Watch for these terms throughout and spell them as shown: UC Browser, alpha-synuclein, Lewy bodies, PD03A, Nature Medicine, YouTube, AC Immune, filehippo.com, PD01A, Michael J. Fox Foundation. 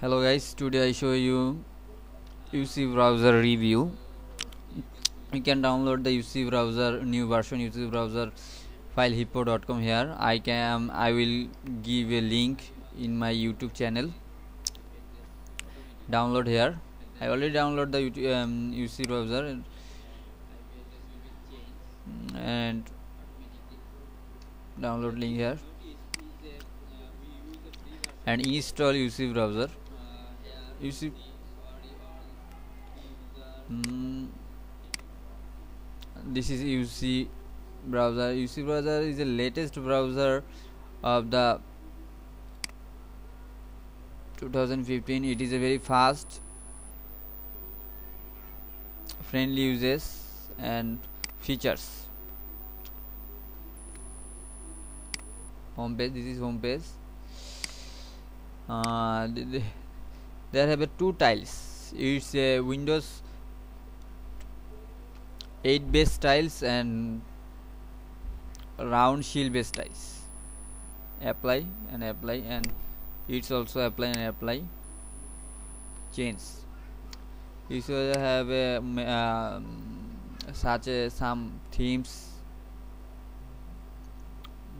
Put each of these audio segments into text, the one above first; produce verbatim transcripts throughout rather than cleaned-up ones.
Hello guys, today I show you U C Browser review. You can download the U C Browser new version, U C Browser filehippo dot com. Here I can I will give a link in my YouTube channel. Download here. I already download the U C, um, U C Browser and download link here and install U C Browser. U C mm, this is U C Browser. U C Browser is the latest browser of the twenty fifteen. It is a very fast, friendly uses and features. Homepage. This is homepage. Uh, there have a two tiles. It's a Windows eight base tiles and round shield base tiles. Apply and apply, and it's also apply and apply. Change. You should have a um, such a some themes.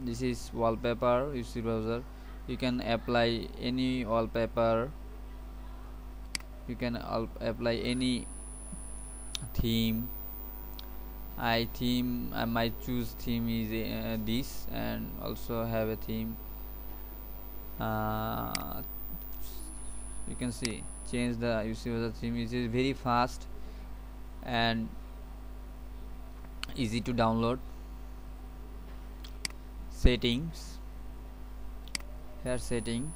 This is wallpaper. You see browser. You can apply any wallpaper, you can apply any theme. I theme I might choose theme is uh, this, and also have a theme. Uh, you can see change the U C Browser theme. It is very fast and easy to download. Settings. Here settings,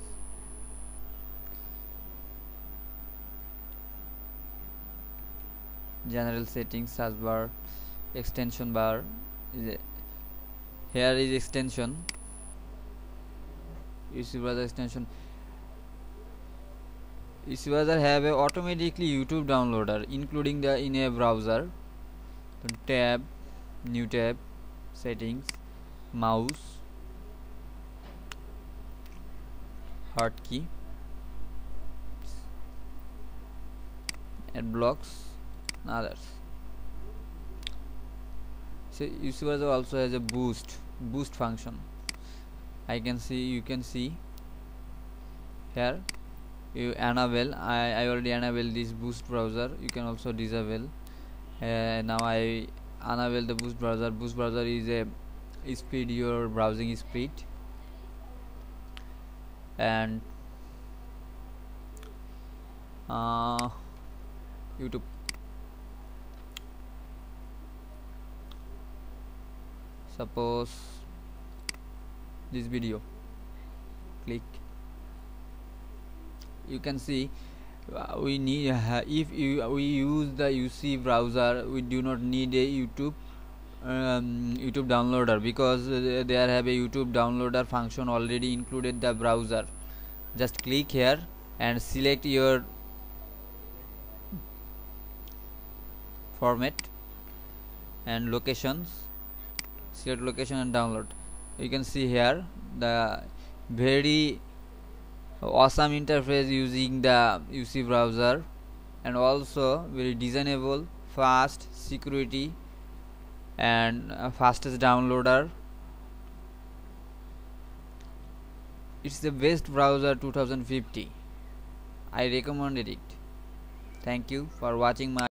general settings, search bar, extension bar. Here is extension. U C Browser extension. U C Browser have a automatically YouTube downloader, including the in a browser. The tab, new tab, settings, mouse, hotkey, ad blocks, and others. So U C Browser also has a boost boost function. I can see you can see here you enable. I, I already enable this boost browser. You can also disable. Uh, now I enable the boost browser. Boost browser is a speed your browsing speed. And uh, YouTube. Suppose this video. Click. You can see uh, we need uh, if you, we use the U C Browser, we do not need a YouTube um YouTube downloader, because uh, there have a YouTube downloader function already included the browser. Just click here and select your format and locations. Select location and download. You can see here the very awesome interface using the U C Browser, and also very designable, fast, security, and uh, fastest downloader. It's the best browser twenty fifty. I recommended it. Thank you for watching my